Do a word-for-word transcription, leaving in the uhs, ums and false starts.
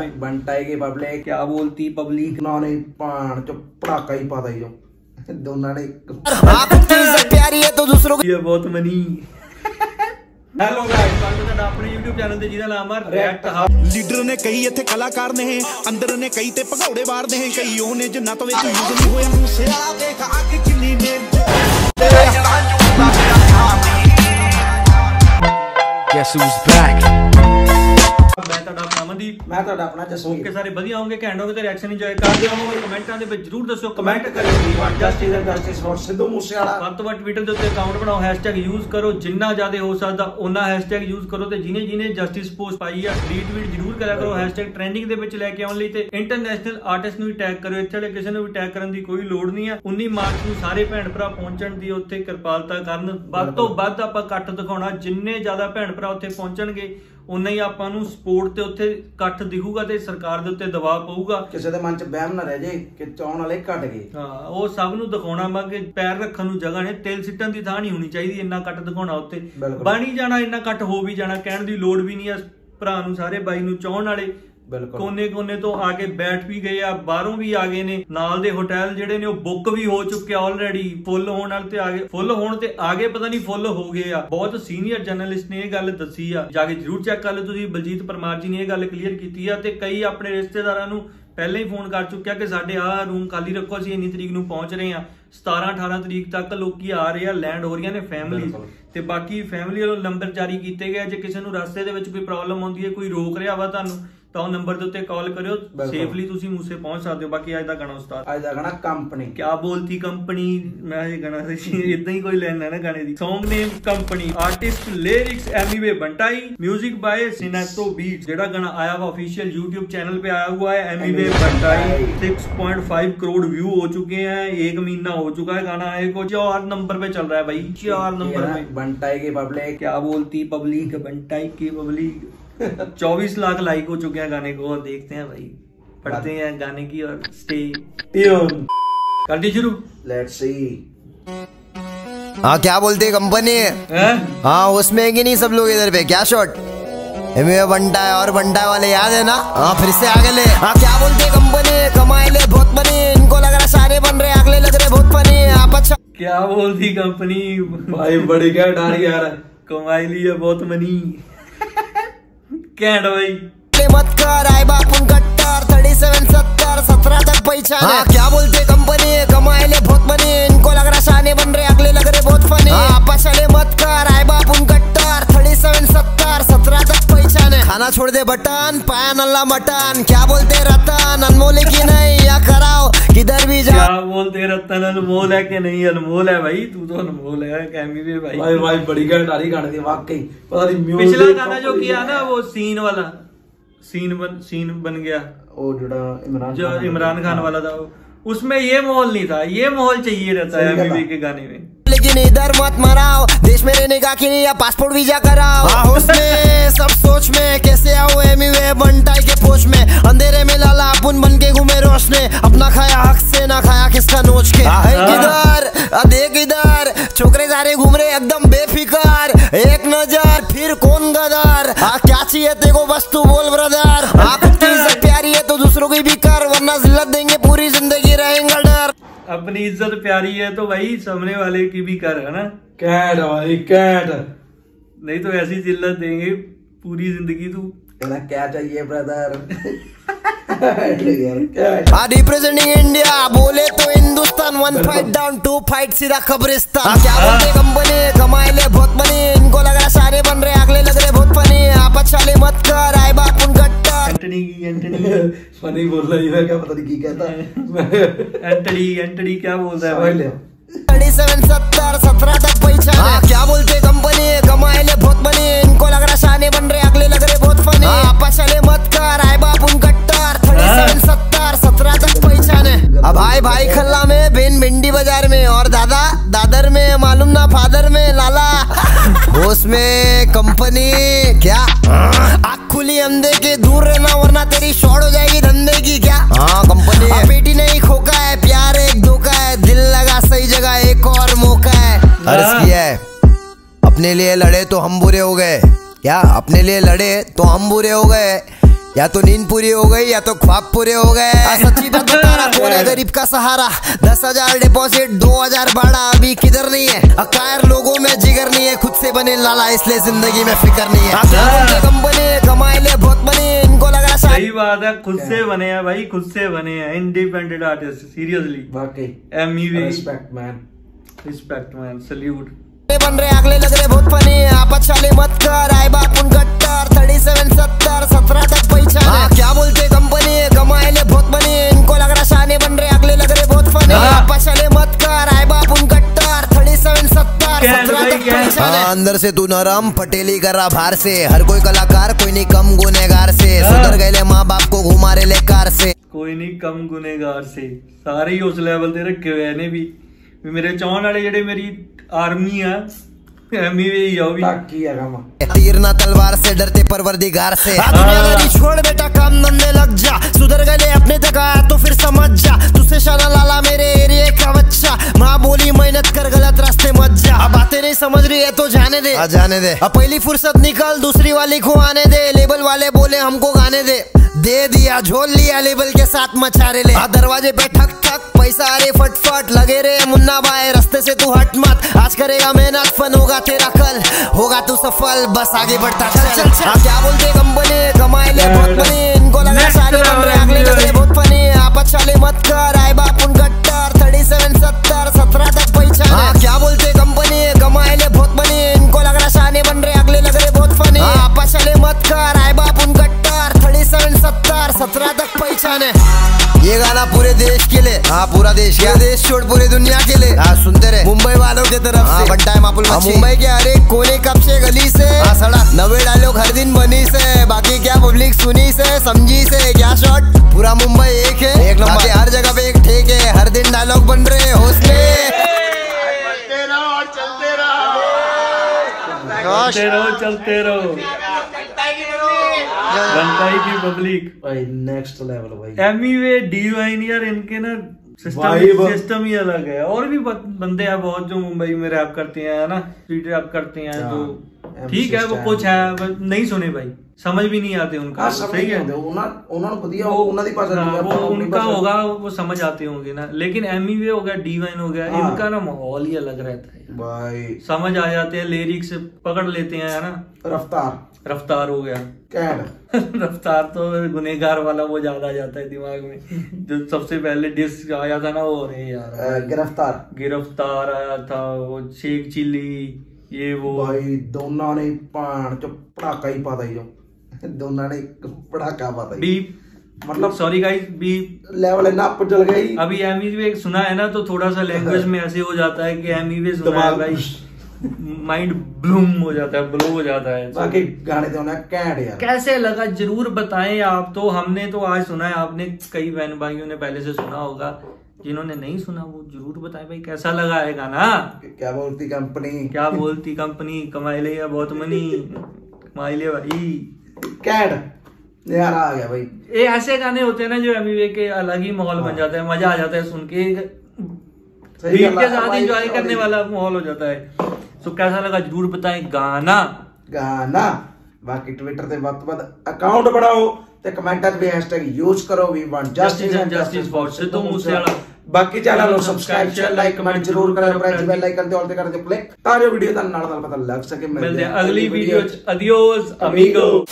बंटाई की पब्लिक क्या बोलती पब्लिक नाने पान जो पड़ाका ही पाता ही दोनों ने प्यारी है तो दूसरों को ये बहुत मनी। हेलो गाइस स्वागत है अपने YouTube चैनल ਤੇ ਜਿਹਦਾ ਨਾਮ ਹੈ ਰਿਐਕਟ ਹਬ। ਲੀਡਰ ਨੇ ਕਈ ਇੱਥੇ ਕਲਾਕਾਰ ਨੇ ਅੰਦਰ ਨੇ ਕਈ ਤੇ ਭਗੌੜੇ ਬਾਹਰ ਨੇ ਕਈ ਉਹ ਨੇ ਜਿੰਨਾ ਤੋਂ ਵਿੱਚ ਯੂਜ਼ ਨਹੀਂ ਹੋਇਆ ਮੂਸਿਆ ਦੇਖ ਅੱਗ ਕਿੰਨੀ ਨੇ ਤੇਰੇ ਜਲਾਂ ਚੁੱਕਦਾ ਪਿਆ। Guess who's back। ਮੈਂ ਤੁਹਾਡਾ ਅਮਨਦੀਪ ਮੈਂ ਤੁਹਾਡਾ ਆਪਣਾ ਜਸਮੀਤ। ਓਕੇ ਸਾਰੇ ਵਧੀਆ ਹੋਵੋਗੇ ਘੈਂਟ ਹੋਵੋਗੇ ਤੇ ਰਿਐਕਸ਼ਨ ਇੰਜੋਏ ਕਰਦੇ ਹੋਵੋਗੇ। ਕਮੈਂਟਾਂ ਦੇ ਵਿੱਚ ਜਰੂਰ ਦੱਸਿਓ ਕਮੈਂਟ ਕਰਿਓ justice justice for Sidhu Moosewala. ਵੱਧ ਤੋਂ ਵੱਧ ਟਵਿੱਟਰ ਦੇ ਉੱਤੇ ਅਕਾਊਂਟ ਬਣਾਓ ਹੈਸ਼ਟੈਗ ਯੂਜ਼ ਕਰੋ ਜਿੰਨਾ ਜ਼ਿਆਦਾ ਹੋ ਸਕਦਾ ਉਹਨਾਂ ਹੈਸ਼ਟੈਗ ਯੂਜ਼ ਕਰੋ ਤੇ ਜਿਨੇ ਜਿਨੇ ਜਸਟਿਸ ਪੋਸਟ ਪਾਈ ਆ ਰੀਟਵੀਟ ਜਰੂਰ ਕਰਿਆ ਕਰੋ ਹੈਸ਼ਟੈਗ ਟ੍ਰੈਂਡਿੰਗ ਦੇ ਵਿੱਚ ਲੈ ਕੇ ਆਉਣ ਲਈ ਤੇ ਇੰਟਰਨੈਸ਼ਨਲ ਆਰਟਿਸਟ ਨੂੰ ਵੀ ਟੈਗ ਕਰਿਓ। ਇੱਥੇ ਵਾਲੇ ਕਿਸੇ ਨੂੰ ਵੀ ਟੈਗ ਕਰਨ ਦੀ ਕੋਈ ਲੋੜ ਨਹੀਂ ਆ। ਉੱਨੀ ਮਾਰਚ ਨੂੰ ਸਾਰੇ ਭੈਣ ਭਰਾ ਪਹੁੰਚਣ ਦੀ ਉੱਥੇ ਕਿਰਪਾਲਤਾ ਕਰਨ। ਵੱਧ ਤੋਂ ਵੱਧ ਆਪਾਂ ਇਕੱਠ ਦਿਖਾਉਣਾ ਜਿੰਨੇ ਜ਼ਿਆਦਾ ਭੈਣ ਭਰਾ ਉੱਥੇ ਪਹੁੰਚਣਗੇ उन्ना ही आपां नूं सपोर्ट ते उत्थे कट दिखूगा ते सरकार दे उत्ते दबाव पऊगा किसे दे मन च बहम ना रह जाए कि चौन वाले कट गए। हां ओ सब नूं दिखाउणा वा कि पैर रखण नूं जगह नहीं तेल सिट्टण दी थां नहीं होनी चाहिए। इन्ना कट दिखाउणा उत्ते बणी जाना इन्ना कट हो भी जाना कहण दी लोड़ भी नहीं। भरा नूं सारे बाई नूं चौन वाले कोने कोने तो आके बैठ भी गए बाहरों भी आ गए ने नाल दे होटल जिहड़े ने बुक भी हो चुके ऑलरेडी फुल होण वाले ते आगे फुल होण ते आगे पता नहीं फुल हो गए आ। बहुत सीनियर जर्नलिस्ट ने यह गल दसी आ जाके जरूर चेक कर लो तुसीं। बलजीत परमार जी ने यह गल क्लीयर कीती आ ते कई अपने रिश्तेदारां नूं पहले ही फोन कर चुके कि साडे आ रूम खाली रखो असीं इन्नी तरीक नूं पहुंच रहे हां। सत्रह अठारह तरीक तक लोग आ रहे हैं लैंड हो रही ने फैमिली तो बाकी फैमिली वालों नंबर जारी किए गए जो किसी रास्ते कोई प्रॉब्लम आती है कोई रोक रहा वा तुहानूं तो नंबर के उत्ते कॉल करो सेफली तुसी मूसे पहुंच सकते हो। बाकी अज का गाना उस्ताद अज का गाना कंपनी क्या बोलती कंपनी मैं ये गाना इदा ही कोई लाइन है ना गाने दी। Song name company artist lyrics Emiway Bantai music by सिनेटो बीट। जेड़ा गाना आया हुआ ऑफिशियल यूट्यूब चैनल पे आया हुआ है Emiway Bantai. Six point five crore view हो चुके हैं एक महीना हो चुका है गाना आए को चार नंबर पे चल रहा है भाई चार नंबर पे। बंटाई के पब्लिक क्या बोलती पब्लिक बंटाई की पब्लिक चौबीस लाख लाइक हो चुके हैं गाने को। और देखते हैं भाई पढ़ते हैं गाने की और स्टे ट्यून करते शुरू। लेट्स सी हाँ क्या बोलते कंपनी हाँ उसमें है कि नहीं सब लोग इधर पे क्या शॉट एमिवे बंटाई और बंटाई वाले याद है ना। हाँ फिर से आगे ले हाँ क्या बोलते कंपनी कमाए ले बहुत बने इनको लग रहा सारे बन रहे अगले लग रहे बहुत बने आप अच्छा क्या बोलती कंपनी भाई बड़े क्या डाल यार कमाई ली है बहुत मनी भाई। मत कर आए बाप उन गट्टर सत्रह तक पहचान है क्या बोलते कंपनी कमाए ले बहुत बने इनको लग रहा शाने बन रहे अगले लग रहे बहुत फने आपा चले मत कर आए बाप उन गट्टर सत्रह तक पहचान है खाना छोड़ दे बटन पाया नल्ला मटन क्या बोलते रतन अनमोल की नहीं या कराओ किधर भी जा क्या बोलते रतन अनमोल है की नहीं अनमोल है भाई तू तो अनमोल है एमीवे भाई भाई भाई बड़ी गंडारी गाने दी वाकई। पता नहीं पिछला गाना जो किया ना वो सीन वाला सीन बन सीन बन गया वो जोड़ा इमरान जो इमरान खान वाला था उसमें ये माहौल नहीं था। ये माहौल चाहिए रहता है एमीवे के गाने में। लेकिन इधर मत मराओ देश में रहने का कि नहीं पासपोर्ट वीजा कराओ उसमें सब सोच में कैसे आओ एमीवे बंटाई के पोस्ट में अंधेरे में लाला अपन बन के घूमे रोशने अपना खाया हक से ना खाया किसका नोच के इधर देख इधर छोकरे सारे घूम रहे एकदम बेफिकार एक नजर फिर कौन गदार आ, क्या चाहिए तेको बस तू बोल ब्रदर आप इज्जत प्यारी है तो दूसरों की भी कर वरना जिल्लत देंगे पूरी जिंदगी रहेगा डर। अपनी इज्जत प्यारी है तो भाई सामने वाले की भी कर है ना कैट भाई कैट नहीं तो ऐसी जिल्लत देंगे पूरी जिंदगी तू क्या चाहिए ब्रदर। आ रिप्रेजेंटिंग इंडिया बोले तो Hindustan one fight down to fight सीधा कब्रिस्तान क्या बोलते कंपनी कमाए ले बहुत बने इनको लग रहा सारे बन रहे अगले लग रहे बहुत बने आप अच्छा ले मत कर आए बाप उन गट्टा एंटनी एंटनी फनी बोल रहा है क्या पता नहीं की कहता एंटनी एंटनी क्या बोल रहा है भाई सत्रह तक पहचान क्या बोलते कंपनी कमाए ले बहुत बने इनको लग रहा शाने बन रहे अगले लग रहे बहुत फने आप चले मत कर आए बाप उन गट्टार सत्रह तक पहचान है। अब भाई भाई खल्ला में बहन भिंडी बाजार में और दादा दादर में मालूम ना फादर में लाला होश में कंपनी क्या आँख खुली अंधे के दूर रहना वरना तेरी शॉर्ट हो जाएगी धंधे की क्या हाँ कंपनी है बेटी नहीं खोका है प्यार एक धोखा है दिल लगा सही जगह एक और मौका है अर्ज किया है अपने लिए लड़े तो हम बुरे हो गए क्या अपने लिए लड़े तो हम बुरे हो गए या तो नींद पूरी हो गई या तो ख्वाब पूरे हो गए। सच्ची बात बता रहा, कौन है गरीब का सहारा? दस हजार डिपोजिट, दो हजार भाड़ा, अभी किधर नहीं है। अकायर लोगों में जिगर नहीं है, खुद से बने लाला, इसलिए जिंदगी में फिक्र नहीं है। कम बने, कमाए ले बहुत बने, इनको लग रहा। सही बात है, खुद से बने हैं भाई, खुद से बने हैं। Independent artist, seriously Emiway, respect man, respect man, salute. बन रहे अगले लग रहे बहुत फनी, आप अच्छा ले मत कर। आए बाप उन गट्टर सैंतीस सत्तर सत्रह तक पहचान है। क्या बोलते कंपनी, कमाए ले बहुत बनी, इनको लग रहा शाने। बन रहे अगले लग रहे बहुत फनी, आप अच्छा ले मत कर। आए बाप उन गट्टर सैंतीस सत्तर सत्रह तक पहचान है। अंदर से तू नरम, पटेली कर रहा बाहर से। हर कोई कलाकार, कोई नहीं कम गुनेगार से। सुधर गए माँ बाप को घुमा रहे ले कार से, कोई नहीं कम गुनेगार से। सारे ही उस लेवल दे रखे हुए ने भी। मेरे चाहन वाले जेडे मेरी आर्मी है, तीर ना तलवार से डरते परवरदिगार से। छोड़ बेटा काम धंधे लग जा, सुधर गए अपने जगह तो फिर समझ जा। तुझसे शाना लाला मेरे एरिया का बच्चा, माँ बोली मेहनत कर गलत रास्ते मत जा। अब बातें नहीं समझ रही है तो जाने दे, जाने दे। अब पहली फुर्सत निकल, दूसरी वाली को आने दे। लेबल वाले बोले हमको गाने दे, दे दिया झोल लिया लेबल के साथ मचारे ले। दरवाजे पे ठक ठक, पैसा अरे फटफट, लगे रे मुन्ना भाई रास्ते से तू हट मत। आज करेगा मेहनत, फन होगा तेरा कल, होगा तू सफल, बस आगे बढ़ता चल चल चल। आप क्या बोलते कंपनी, कमाए ले बहुत बनी, इनको लगा शादी। बन रहे अगले लग रहे बहुत फनी, आप अच्छा ले मत कर। आए बाप उन गट्टर सैंतीस सत्तर सत्रह तक पहचान है। क्या बोलते कंपनी, कमाए ले बहुत बनी, इनको लग रहा शाने। बन रहे अगले लग रहे बहुत फनी, आप अच्छा ले मत कर। आए बाप उन गट्टर सत्रह तक पहचाने। ये गाना पूरे देश के लिए, हाँ पूरा देश, क्या देश छोड़ पूरे दुनिया के लिए। हाँ सुनते रहे मुंबई वालों के तरफ से। बंटाई मापुल मुंबई के हर एक कोने, कब से गली से सड़क, नवे डायलॉग हर दिन बनी से। बाकी क्या पब्लिक सुनी से समझी से, क्या शॉट पूरा मुंबई एक है, एक नंबर। हर जगह पे एक ठेक है, हर दिन डायलॉग बन रहे हौसले। चलते रहो बंटाई की पब्लिक भाई, नेक्स्ट लेवल भाई। एमीवे डीवाइन यार, इनके ना सिस्टम सिस्टम ही अलग है। और भी बंदे हैं बहुत जो मुंबई में रैप करते हैं ना, स्ट्रीट रैप करते हैं, तो ठीक है वो कुछ है नहीं सुने भाई, समझ भी नहीं आते उनका। सही है, उनका होगा वो समझ आते होंगे ना। लेकिन एमीवे हो गया, डीवाइन हो गया, इनका ना माहौल ही अलग रहता है भाई। समझ आ जाते हैं, लिरिक्स पकड़ लेते हैं, है ना। रफ्तार रफ्तार हो गया रफ्तार तो गुनेगार वाला वो ज्यादा जाता है दिमाग में। जो सबसे पहले डिस्क आया था ना वो, अरे यार गिरफ्तार गिरफ्तार आया था, वो शेख चिल्ली, ये वो भाई दोनों ने पान जो पटाखा ही पाता ही, जो दोनों ने पटाखा पाता ही, मतलब सॉरी गाइस भी लेवल है ना पर चल गई। अभी एमीवे सुना है ना तो थोड़ा सा लैंग्वेज में ऐसे हो जाता है कि एमीवे सुना है भाई, माइंड ब्लूम हो जाता है, ब्लो हो जाता है। बाकी गाने तो ना कैट यार, कैसे लगा जरूर बताएं आप तो। हमने तो आज सुना है, आपने कई बहन भाइयों ने पहले से सुना होगा, जिन्होंने नहीं सुना वो जरूर बताएं भाई कैसा लगा है गाना। क्या बोलती कंपनी, क्या बोलती कंपनी, कमाई ले या बहुत मनी, कमाई ले भाई कैट यार आ गया भाई। ये ऐसे गाने होते हैं ना जो एमीवे के अलग ही माहौल बन जाता है, मजा आ जाता है सुन के, के साथ एंजॉय करने वाला माहौल हो जाता है। तो कैसा लगा जरूर बताएं गाना गाना। बाकी ट्विटर से बात बात अकाउंट बढ़ाओ ते कमेंट पे हैशटैग यूज करो, we want justice and justice for Sidhu Moosewala. बाकी चैनल को सब्सक्राइब शेयर लाइक कमेंट जरूर करो, प्राइस बेल लाइक करते और कर दे प्ले तारे वीडियो दा नाल नाल पता लग सके। मिलते हैं अगली वीडियो, अडियोस अमीगो।